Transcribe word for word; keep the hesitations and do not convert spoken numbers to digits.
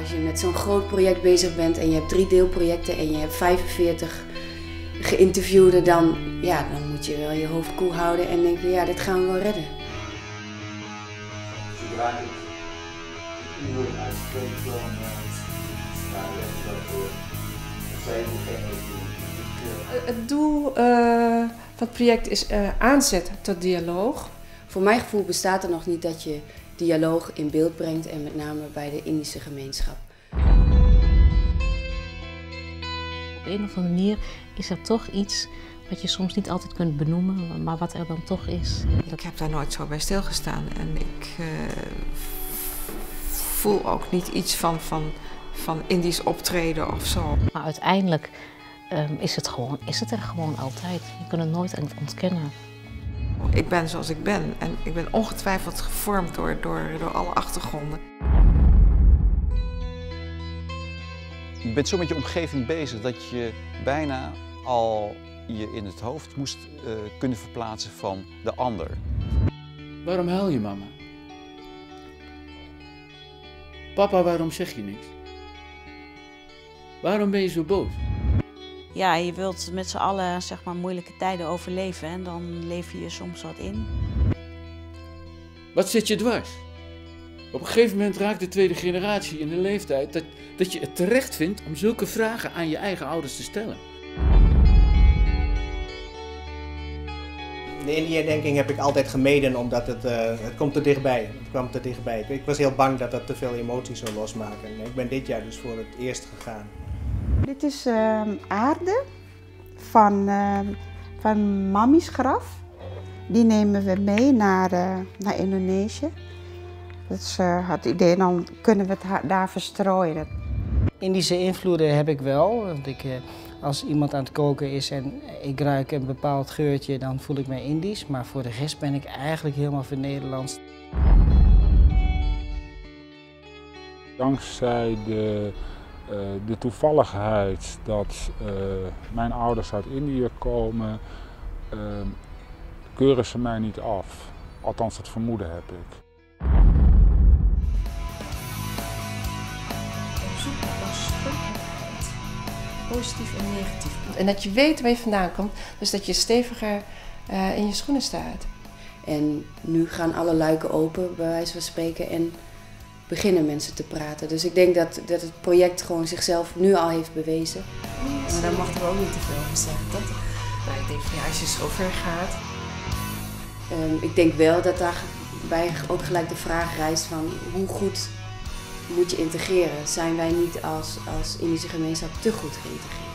Als je met zo'n groot project bezig bent en je hebt drie deelprojecten en je hebt vijfenveertig geïnterviewden, dan, ja, dan moet je wel je hoofd koel houden en denken, ja, dit gaan we wel redden. Zodra ik iedereen uitspreek, dan sta ik dat zij hoeven ook doen. Het doel uh, van het project is uh, aanzet tot dialoog. Voor mijn gevoel bestaat er nog niet dat je dialoog in beeld brengt en met name bij de Indische gemeenschap. Op een of andere manier is er toch iets wat je soms niet altijd kunt benoemen, maar wat er dan toch is. Ik heb daar nooit zo bij stilgestaan en ik uh, voel ook niet iets van, van, van Indisch optreden of zo. Maar uiteindelijk um, is, het gewoon, is het er gewoon altijd. Je kunt het nooit ontkennen. Ik ben zoals ik ben en ik ben ongetwijfeld gevormd door, door, door alle achtergronden. Je bent zo met je omgeving bezig dat je bijna al je in het hoofd moest uh, kunnen verplaatsen van de ander. Waarom huil je, mama? Papa, waarom zeg je niks? Waarom ben je zo boos? Ja, je wilt met z'n allen, zeg maar, moeilijke tijden overleven en dan leef je je soms wat in. Wat zit je dwars? Op een gegeven moment raakt de tweede generatie in de leeftijd dat, dat je het terecht vindt om zulke vragen aan je eigen ouders te stellen. De Indiërdenking heb ik altijd gemeden omdat het, uh, het komt te dichtbij. Het kwam te dichtbij. Ik was heel bang dat dat te veel emoties zou losmaken. Ik ben dit jaar dus voor het eerst gegaan. Dit is uh, aarde van, uh, van Mami's graf. Die nemen we mee naar, uh, naar Indonesië. Dat is uh, het idee, dan kunnen we het daar verstrooien. Indische invloeden heb ik wel. Want ik, uh, als iemand aan het koken is en ik ruik een bepaald geurtje, dan voel ik mij Indisch. Maar voor de rest ben ik eigenlijk helemaal van Nederlands. Dankzij de... Uh, de toevalligheid dat uh, mijn ouders uit Indië komen, uh, keuren ze mij niet af. Althans, dat vermoeden heb ik. Op zoek naar spreekbaarheid, positief en negatief. En dat je weet waar je vandaan komt, dus dat je steviger uh, in je schoenen staat. En nu gaan alle luiken open, bij wijze van spreken. En beginnen mensen te praten. Dus ik denk dat, dat het project gewoon zichzelf nu al heeft bewezen. Maar daar mochten we ook niet te veel van zeggen, toch? Maar ik denk van ja, als je zo ver gaat. Um, ik denk wel dat daarbij ook gelijk de vraag rijst van hoe goed moet je integreren? Zijn wij niet als, als Indische gemeenschap te goed geïntegreerd?